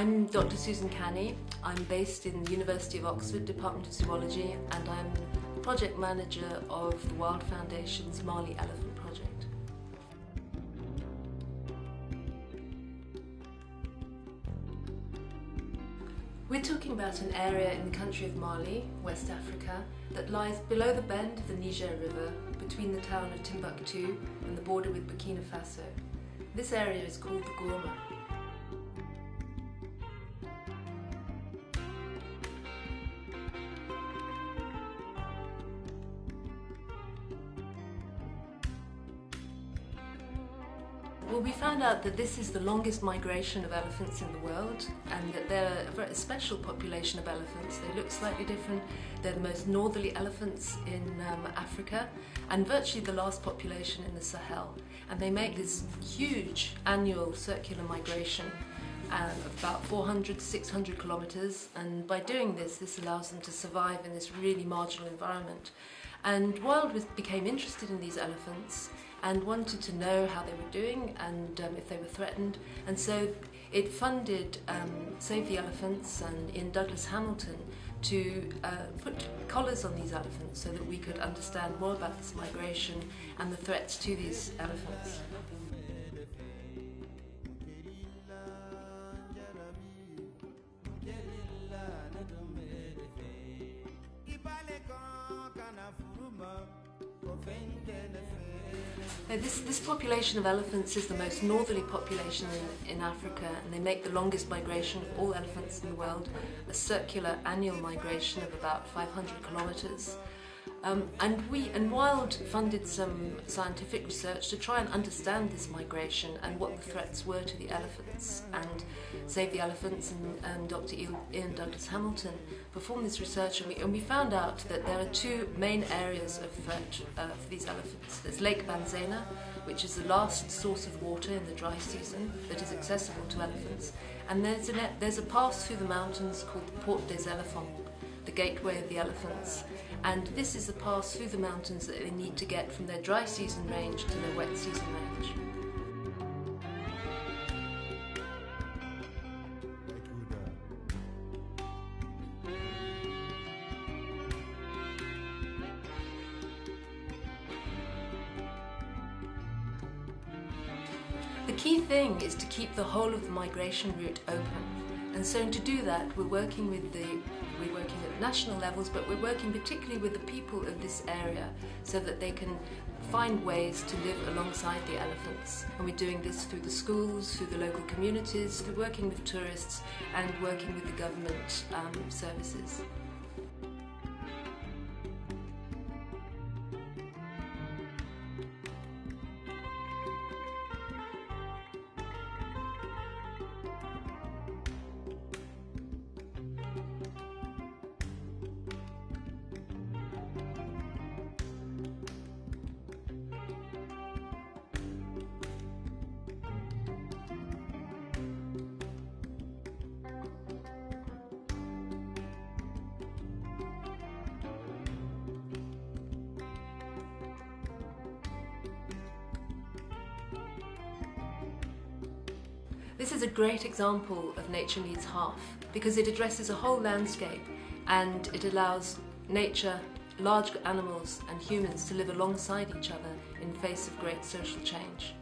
I'm Dr. Susan Canney. I'm based in the University of Oxford Department of Zoology, and I'm the project manager of the Wild Foundation's Mali Elephant Project. We're talking about an area in the country of Mali, West Africa, that lies below the bend of the Niger River, between the town of Timbuktu and the border with Burkina Faso. This area is called the Gourma. Well, we found out that this is the longest migration of elephants in the world, and that they're a very special population of elephants. They look slightly different. They're the most northerly elephants in Africa, and virtually the last population in the Sahel. And they make this huge annual circular migration of about 400 to 600 kilometers. And by doing this, this allows them to survive in this really marginal environment. And Wild became interested in these elephants and wanted to know how they were doing and if they were threatened. And so it funded Save the Elephants and Ian Douglas Hamilton to put collars on these elephants so that we could understand more about this migration and the threats to these elephants. This population of elephants is the most northerly population in Africa, and they make the longest migration of all elephants in the world, a circular annual migration of about 500 kilometers. And Wild funded some scientific research to try and understand this migration and what the threats were to the elephants. And Save the Elephants and Dr. Ian Douglas Hamilton performed this research, and we found out that there are two main areas of threat for these elephants. There's Lake Banzana, which is the last source of water in the dry season that is accessible to elephants, and there's a pass through the mountains called the Port des Elephants, the gateway of the elephants, and this is the pass through the mountains that they need to get from their dry season range to their wet season range. The key thing is to keep the whole of the migration route open, and so to do that we're working with We're working at national levels, but we're working particularly with the people of this area so that they can find ways to live alongside the elephants. And we're doing this through the schools, through the local communities, through working with tourists and working with the government services. This is a great example of Nature Needs Half, because it addresses a whole landscape and it allows nature, large animals and humans to live alongside each other in face of great social change.